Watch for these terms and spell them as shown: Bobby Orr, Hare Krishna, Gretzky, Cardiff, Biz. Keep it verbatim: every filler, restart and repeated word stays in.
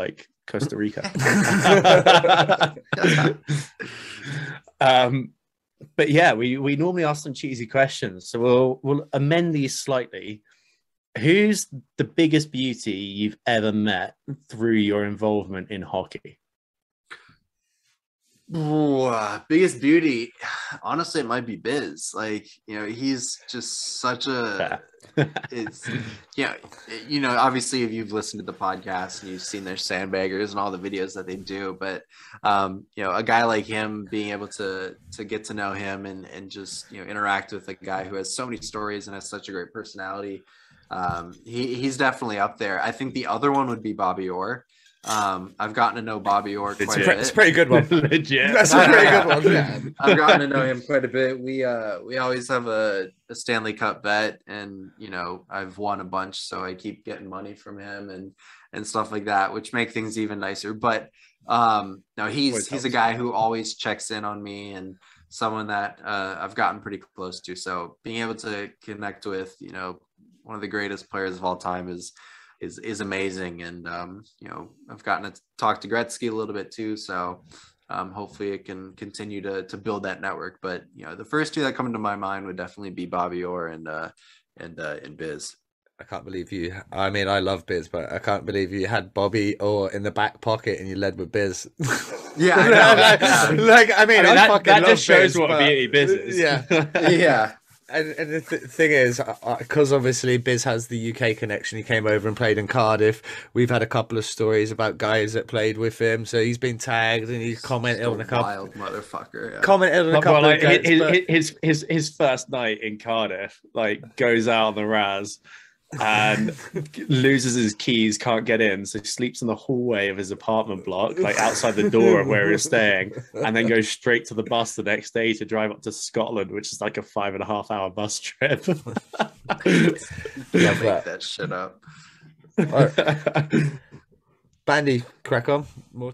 like Costa Rica. um, but yeah, we, we normally ask some cheesy questions. So we'll, we'll amend these slightly. Who's the biggest beauty you've ever met through your involvement in hockey? Ooh, biggest beauty, honestly, it might be Biz. Like, you know, he's just such a, it's, yeah, you know, obviously if you've listened to the podcast and you've seen their sandbaggers and all the videos that they do, but, um, you know, a guy like him, being able to, to get to know him and, and just, you know, interact with a guy who has so many stories and has such a great personality. Um, he, he's definitely up there. I think the other one would be Bobby Orr. Um, I've gotten to know Bobby Orr quite a bit. It's a pretty good one. Legit. That's a pretty good one. Yeah. I've gotten to know him quite a bit. We uh we always have a, a Stanley Cup bet, and you know, I've won a bunch, so I keep getting money from him and and stuff like that, which make things even nicer. But um no, he's he's a guy who always checks in on me, and someone that uh I've gotten pretty close to. So being able to connect with, you know, one of the greatest players of all time is is is amazing. And um you know, I've gotten to talk to Gretzky a little bit too, so um hopefully it can continue to to build that network. But you know, the first two that come into my mind would definitely be Bobby Orr and uh and uh and Biz. I can't believe you, I mean, I love Biz, but I can't believe you had Bobby Orr in the back pocket and you led with Biz. Yeah, I know, like, like I mean, I mean I that, fucking that love just shows Biz, what but, beauty Biz is. Yeah. Yeah. And, and the th thing is, because obviously Biz has the U K connection, he came over and played in Cardiff. We've had a couple of stories about guys that played with him, so he's been tagged and he's commented on a couple. Wild motherfucker! Yeah. Commented on a couple. Like, of guys, his, but... his his his first night in Cardiff, like, goes out on the Raz and loses his keys, can't get in, so he sleeps in the hallway of his apartment block, like outside the door of where he was staying, and then goes straight to the bus the next day to drive up to Scotland, which is like a five and a half hour bus trip. Don't make that shit up. Right. Bandy, crack on. More